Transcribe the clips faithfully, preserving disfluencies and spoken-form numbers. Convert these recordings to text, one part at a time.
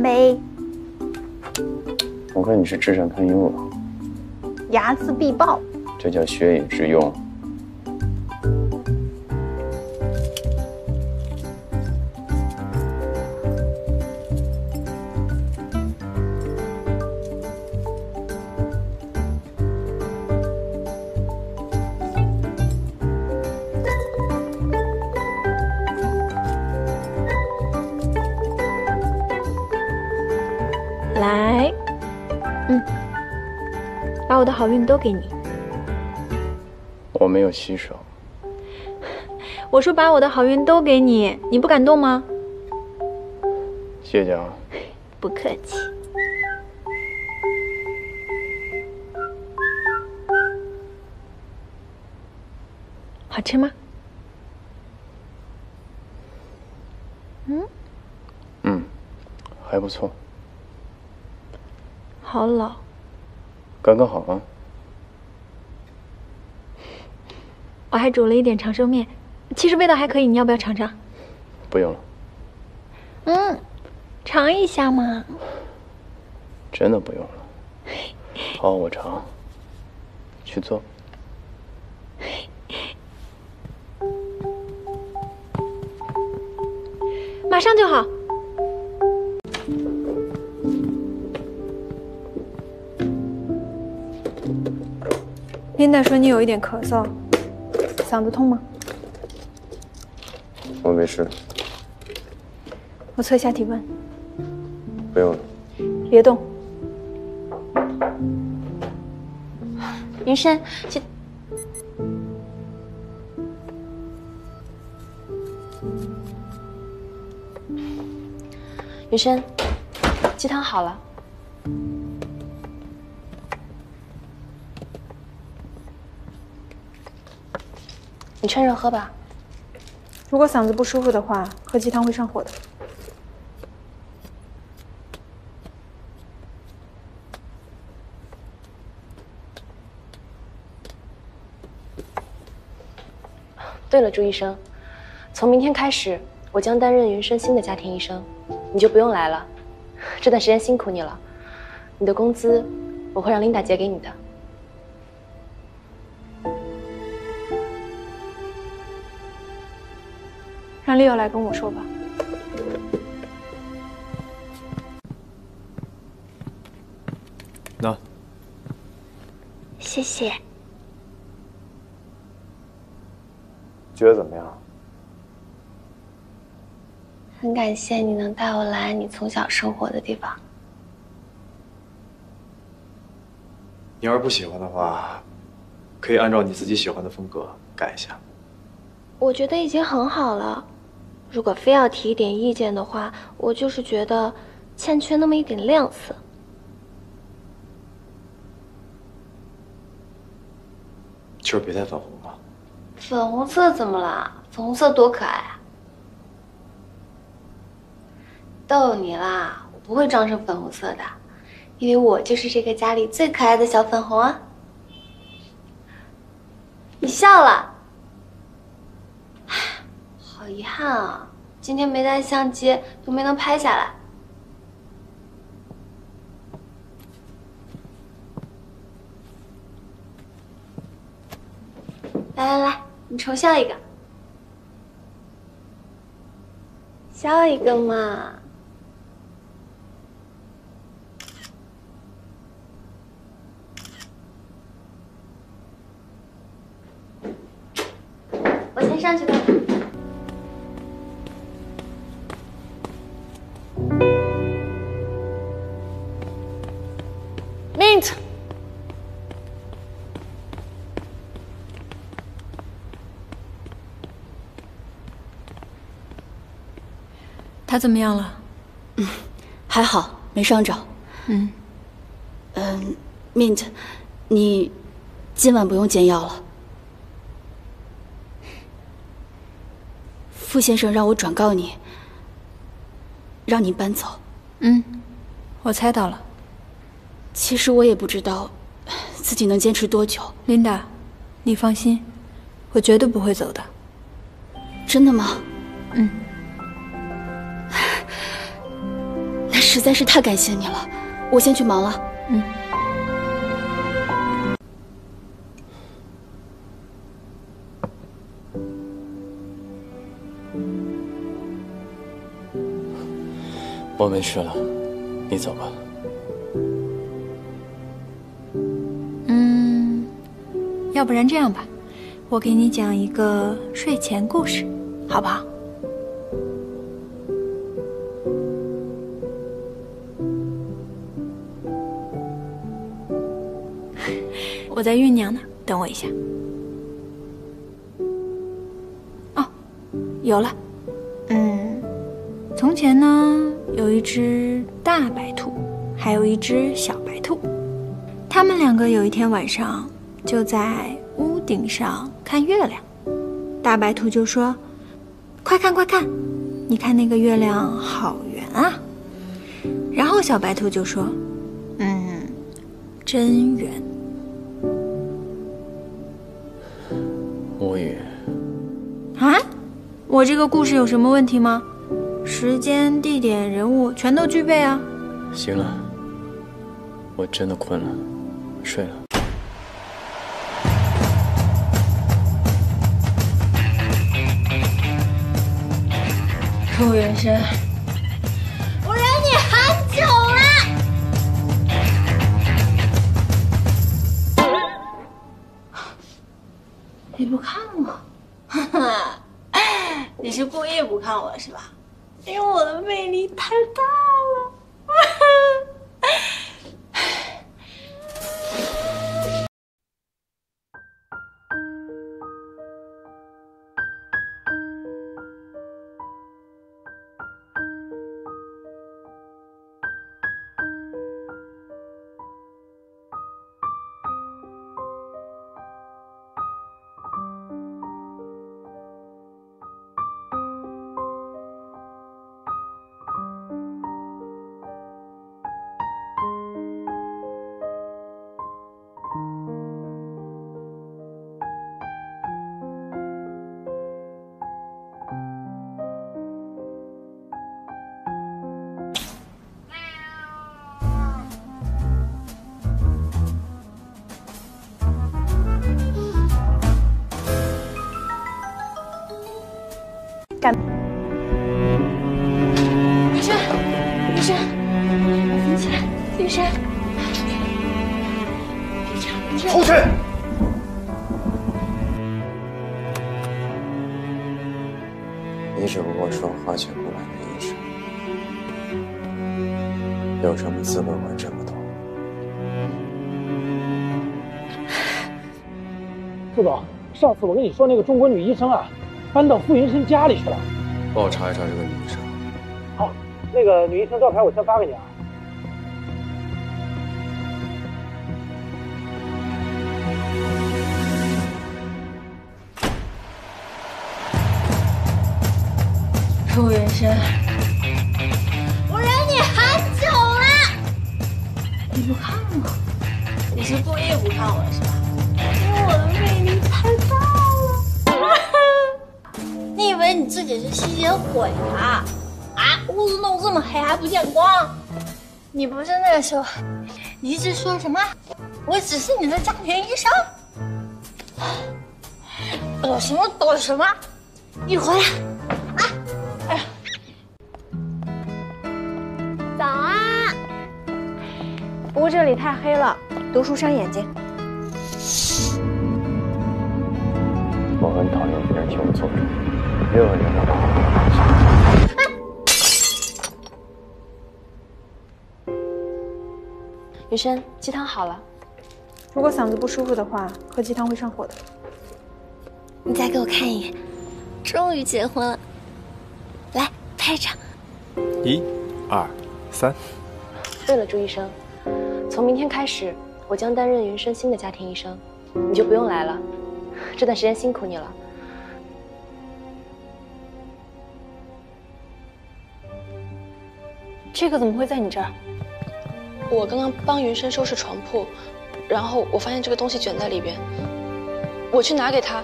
杯，我看你是智商堪忧啊！睚眦必报，这叫学以致用。来，嗯，把我的好运都给你。我没有洗手。我说把我的好运都给你，你不感动吗？谢谢啊。不客气。好吃吗？嗯。嗯，还不错。 好老，刚刚好啊！我还煮了一点长寿面，其实味道还可以，你要不要尝尝？不用了。嗯，尝一下嘛。真的不用了。好，我尝。去做。马上就好。 琳达说你有一点咳嗽，嗓子痛吗？我没事。我测一下体温。不用了。别动。云深，去。云深，鸡汤好了。 你趁热喝吧，如果嗓子不舒服的话，喝鸡汤会上火的。对了，朱医生，从明天开始，我将担任云深新的家庭医生，你就不用来了。这段时间辛苦你了，你的工资我会让琳达结给你的。 让Leo来跟我说吧。那，谢谢。觉得怎么样？很感谢你能带我来你从小生活的地方。你要是不喜欢的话，可以按照你自己喜欢的风格改一下。我觉得已经很好了。 如果非要提一点意见的话，我就是觉得欠缺那么一点亮色。就是别太粉红了。粉红色怎么了？粉红色多可爱啊！逗你啦，我不会装成粉红色的，因为我就是这个家里最可爱的小粉红啊！你笑了。 好遗憾啊，今天没带相机，都没能拍下来。来来来，你重笑一个，笑一个嘛。我先上去吧。 Mint， 他怎么样了？嗯，还好，没伤着。嗯，嗯 ，Mint， 你今晚不用煎药了。傅先生让我转告你，让你搬走。嗯，我猜到了。 其实我也不知道自己能坚持多久。琳达，你放心，我绝对不会走的。真的吗？嗯。那是。实在是太感谢你了，我先去忙了。嗯。 我没事了，你走吧。嗯，要不然这样吧，我给你讲一个睡前故事，好不好？我在酝酿呢，等我一下。哦，有了。嗯，从前呢？ 有一只大白兔，还有一只小白兔，他们两个有一天晚上就在屋顶上看月亮。大白兔就说：“快看，快看，你看那个月亮好圆啊。”然后小白兔就说：“嗯，真圆。”无语。啊？我这个故事有什么问题吗？ 时间、地点、人物全都具备啊！行了，我真的困了，睡了。 陆云深，我忍你很久了，你不看我，哈哈，你是故意不看我是吧？ 因为我的魅力太大了。上次我跟你说那个中国女医生啊，搬到傅云深家里去了。帮我查一查这个女医生。好，那个女医生照片我先发给你啊。傅云深，我忍你很久了，你不看我，你是故意不看我是吧？因为我的魅力太大。 你自己是吸血鬼啊！啊，屋子弄这么黑还不见光，你不是那个时候，你一直说什么？我只是你的家庭医生，懂什么懂什么？你回来啊！哎呀，早啊！屋这里太黑了，读书伤眼睛。我很讨厌别人替我做主。 六年了吧。雨深，鸡汤好了。如果嗓子不舒服的话，喝鸡汤会上火的。你再给我看一眼，终于结婚了。来，拍一张。一、二、三。对了，朱医生，从明天开始，我将担任云深新的家庭医生，你就不用来了。这段时间辛苦你了。 这个怎么会在你这儿？我刚刚帮云深收拾床铺，然后我发现这个东西卷在里边，我去拿给他，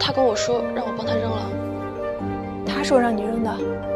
他跟我说让我帮他扔了。他说让你扔的？